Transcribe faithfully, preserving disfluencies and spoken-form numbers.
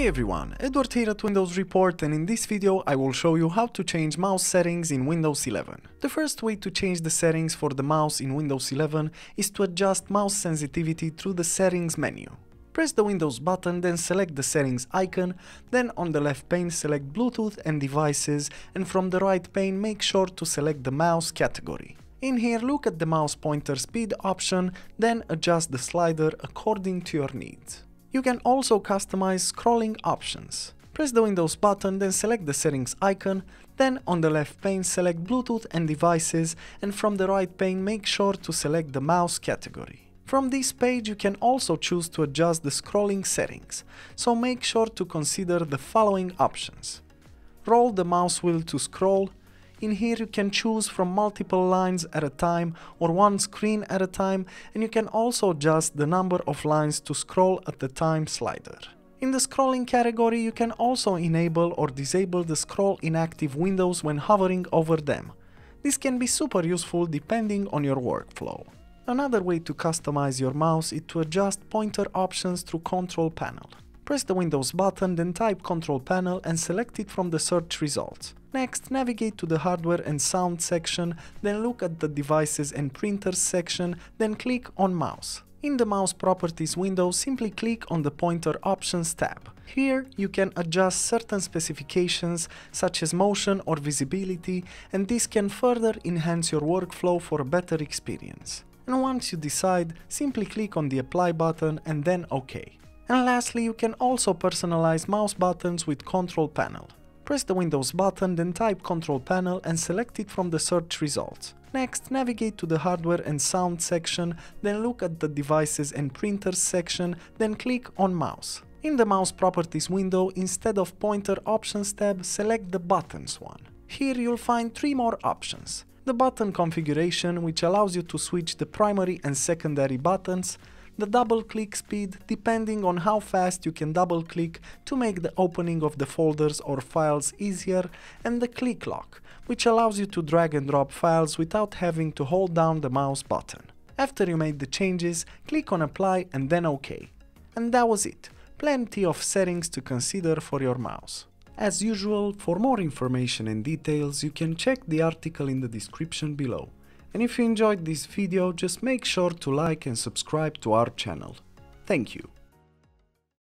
Hey everyone, Edward here at Windows Report, and in this video I will show you how to change mouse settings in Windows eleven. The first way to change the settings for the mouse in Windows eleven is to adjust mouse sensitivity through the settings menu. Press the Windows button, then select the settings icon, then on the left pane select Bluetooth and devices, and from the right pane make sure to select the mouse category. In here look at the mouse pointer speed option, then adjust the slider according to your needs. You can also customize scrolling options. Press the Windows button, then select the settings icon, then on the left pane select Bluetooth and devices, and from the right pane make sure to select the mouse category. From this page you can also choose to adjust the scrolling settings, so make sure to consider the following options. Roll the mouse wheel to scroll. In here you can choose from multiple lines at a time or one screen at a time, and you can also adjust the number of lines to scroll at the time slider. In the scrolling category you can also enable or disable the scroll inactive windows when hovering over them. This can be super useful depending on your workflow. Another way to customize your mouse is to adjust pointer options through Control Panel. Press the Windows button, then type Control Panel and select it from the search results. Next, navigate to the Hardware and Sound section, then look at the Devices and Printers section, then click on Mouse. In the Mouse Properties window, simply click on the Pointer Options tab. Here, you can adjust certain specifications, such as motion or visibility, and this can further enhance your workflow for a better experience. And once you decide, simply click on the Apply button and then OK. And lastly, you can also personalize mouse buttons with Control Panel. Press the Windows button, then type Control Panel and select it from the search results. Next, navigate to the Hardware and Sound section, then look at the Devices and Printers section, then click on Mouse. In the Mouse Properties window, instead of Pointer Options tab, select the Buttons one. Here you'll find three more options. The Button Configuration, which allows you to switch the primary and secondary buttons, the double-click speed, depending on how fast you can double-click to make the opening of the folders or files easier, and the click lock, which allows you to drag and drop files without having to hold down the mouse button. After you made the changes, click on Apply and then OK. And that was it. Plenty of settings to consider for your mouse. As usual, for more information and details, you can check the article in the description below. And if you enjoyed this video, just make sure to like and subscribe to our channel. Thank you.